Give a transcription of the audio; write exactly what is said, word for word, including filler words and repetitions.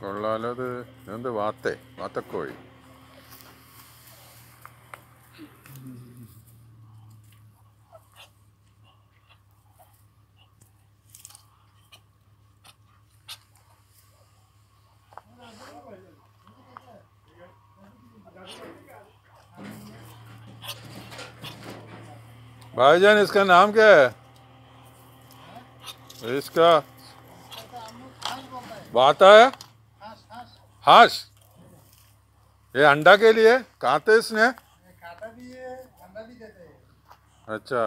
കൊള്ളാലോ. അത് എന്ത് വാത്തേ വാത്തക്കോഴി. भाईजान इसका नाम क्या है? इसका वाता है हाश. ये अंडा के लिए खाते इसने, खाता भी है, अंडा भी देते हैं. अच्छा.